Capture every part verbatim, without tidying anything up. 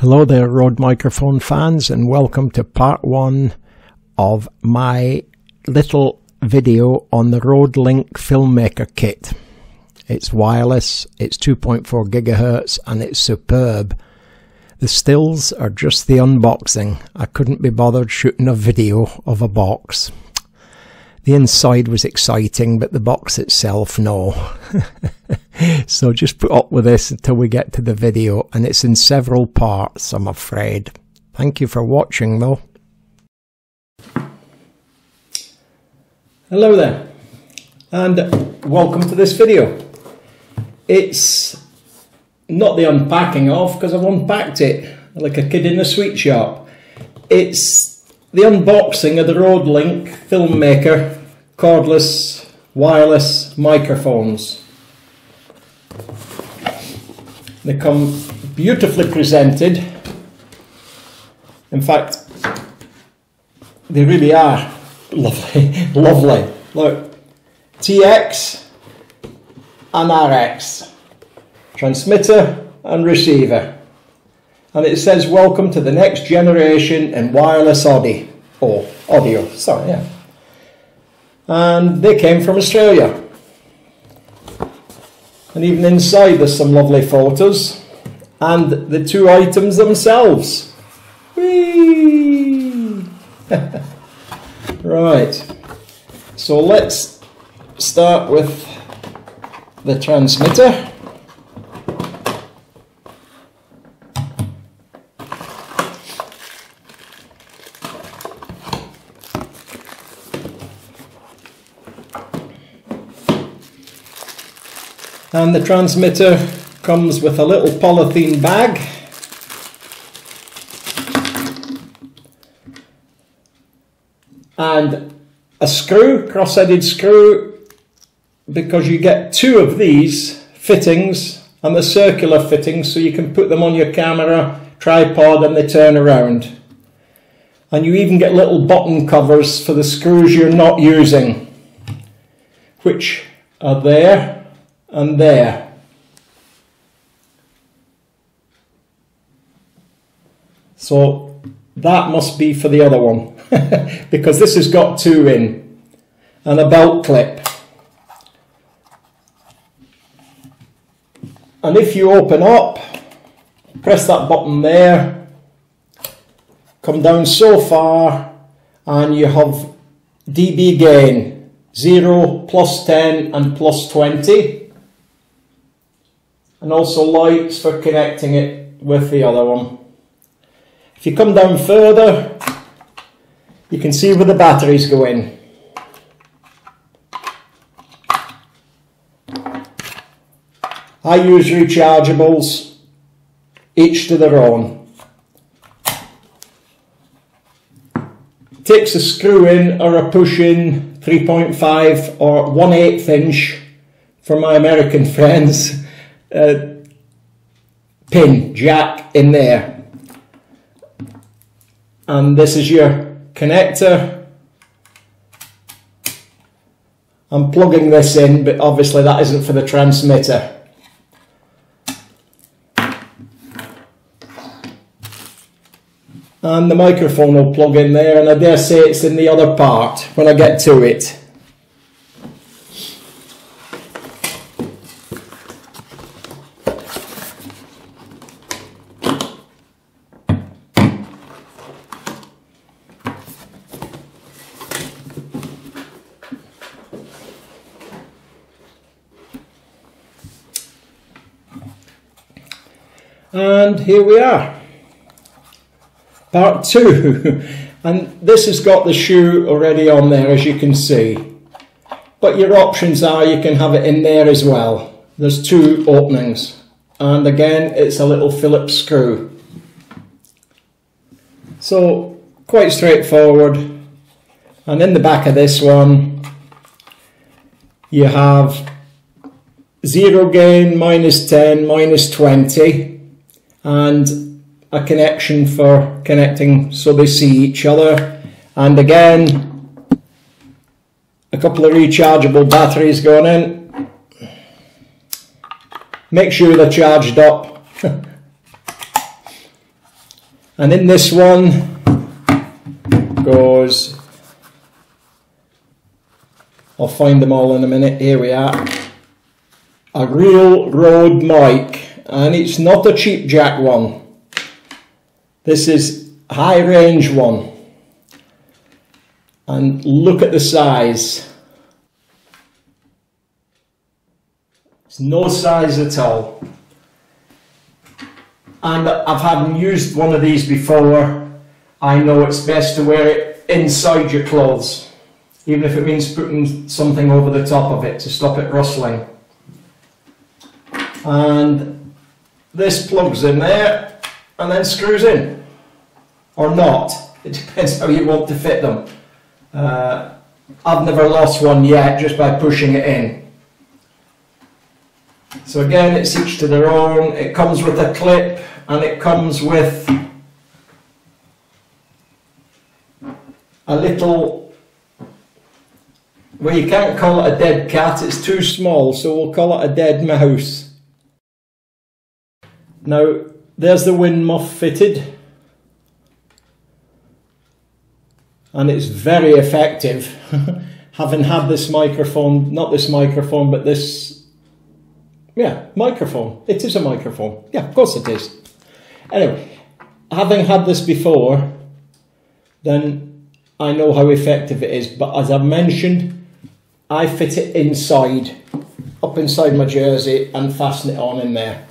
Hello there, Rode microphone fans, and welcome to part one of my little video on the RØDELink Filmmaker Kit. It's wireless, it's two point four gigahertz, and it's superb. The stills are just the unboxing. I couldn't be bothered shooting a video of a box. The inside was exciting, but the box itself, no. So just put up with this until we get to the video, and it's in several parts, I'm afraid. Thank you for watching, though. Hello there, and welcome to this video. It's not the unpacking of, because I've unpacked it like a kid in a sweet shop. It's the unboxing of the RØDELink Filmmaker cordless wireless microphones. They come beautifully presented. In fact, they really are lovely, lovely. Look, T X and R X, transmitter and receiver. And it says, welcome to the next generation in wireless audio. Oh, audio, sorry, yeah. And they came from Australia. And even inside there's some lovely photos. And the two items themselves. Whee! Right. So let's start with the transmitter. And the transmitter comes with a little polythene bag. And a screw, cross-headed screw, because you get two of these fittings, and the circular fittings, so you can put them on your camera, tripod, and they turn around. And you even get little button covers for the screws you're not using, which are there. And there. So that must be for the other one, because this has got two in, and a belt clip. And if you open up, press that button there, come down so far, and you have dB gain, zero, plus ten, and plus twenty. And also lights for connecting it with the other one. If you come down further, you can see where the batteries go in. I use rechargeables, each to their own. It takes a screw in or a push in, three point five or one eighth inch for my American friends. Uh, pin jack in there, and this is your connector. I'm plugging this in, but obviously that isn't for the transmitter. And the microphone will plug in there, and I dare say it's in the other part when I get to it. And here we are, part two. And this has got the shoe already on there, as you can see. But your options are you can have it in there as well. There's two openings. And again, it's a little Phillips screw. So, quite straightforward. And in the back of this one, you have zero gain, minus ten, minus twenty. And a connection for connecting so they see each other. And again, a couple of rechargeable batteries going in. Make sure they're charged up. And in this one goes, I'll find them all in a minute, here we are, a real Rode mic, and it's not a cheap jack one, this is a high range one, and look at the size, it's no size at all. And I've hadn't used one of these before, I know it's best to wear it inside your clothes, even if it means putting something over the top of it to stop it rustling. And this plugs in there and then screws in, or not, it depends how you want to fit them. Uh, I've never lost one yet just by pushing it in. So again, it's each to their own, it comes with a clip and it comes with a little, well, you can't call it a dead cat, it's too small, so we'll call it a dead mouse. Now there's the wind muff fitted, and it's very effective. Having had this microphone, not this microphone but this Yeah, microphone. It is a microphone. Yeah, of course it is. Anyway, having had this before, then I know how effective it is. But as I've mentioned, I fit it inside, up inside my jersey and fasten it on in there.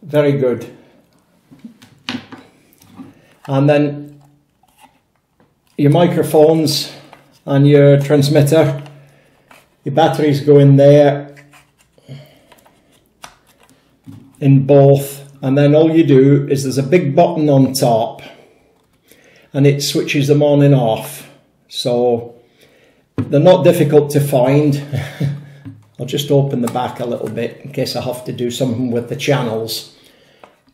Very good. And then your microphones and your transmitter. The batteries go in there, in both, and then all you do is there's a big button on top and it switches them on and off. So they're not difficult to find. I'll just open the back a little bit in case I have to do something with the channels.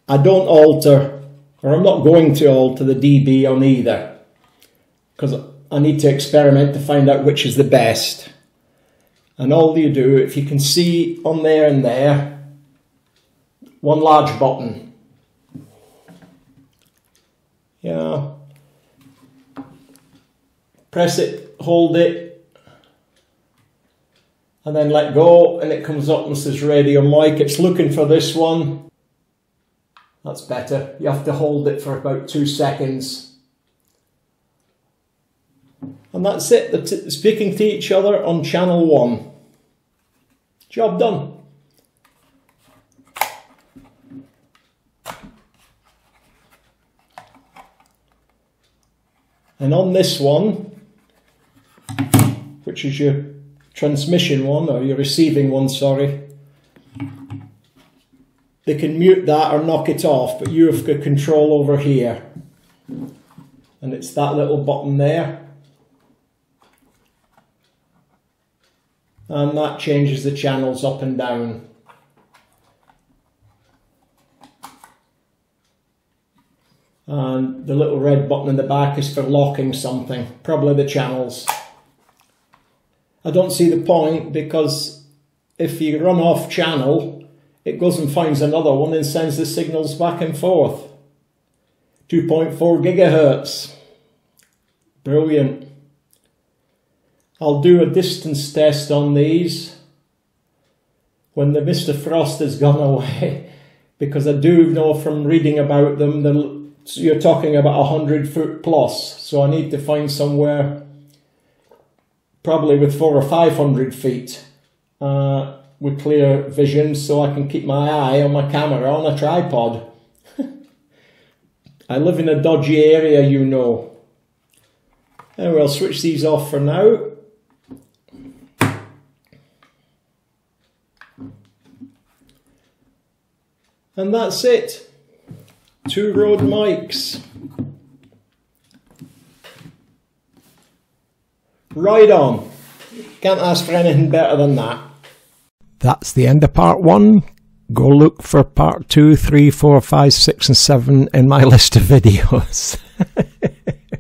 I don't alter, or I'm not going to alter the D B on either, because I need to experiment to find out which is the best. And all you do, if you can see on there and there, one large button. Yeah. Press it, hold it, and then let go, and it comes up and says radio mic. It's looking for this one. That's better. You have to hold it for about two seconds. And that's it, they're t speaking to each other on channel one. Job done. And on this one, which is your transmission one, or your receiving one, sorry, they can mute that or knock it off, but you have got control over here. And it's that little button there. And that changes the channels up and down. And the little red button in the back is for locking something, probably the channels. I don't see the point, because if you run off channel, it goes and finds another one and sends the signals back and forth. two point four gigahertz. Brilliant. I'll do a distance test on these when the Mister Frost has gone away, because I do know from reading about them that you're talking about a hundred foot plus, so I need to find somewhere probably with four or five hundred feet uh, with clear vision, so I can keep my eye on my camera on a tripod. I live in a dodgy area, you know. Anyway, I'll switch these off for now. And that's it, two Rode mics. Right on, can't ask for anything better than that. That's the end of part one. Go look for part two, three, four, five, six and seven in my list of videos.